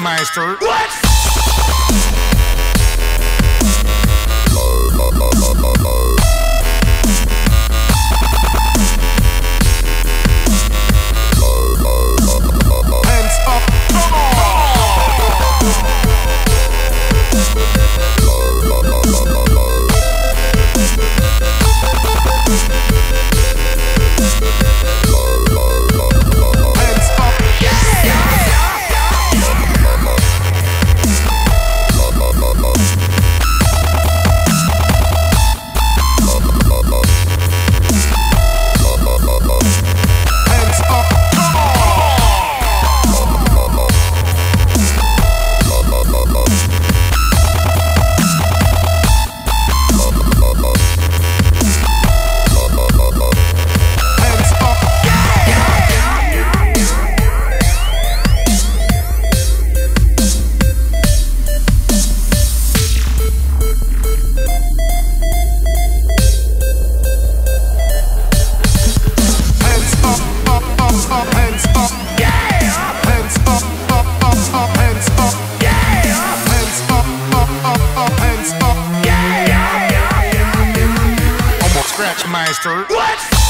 Meister. What? Meister. What?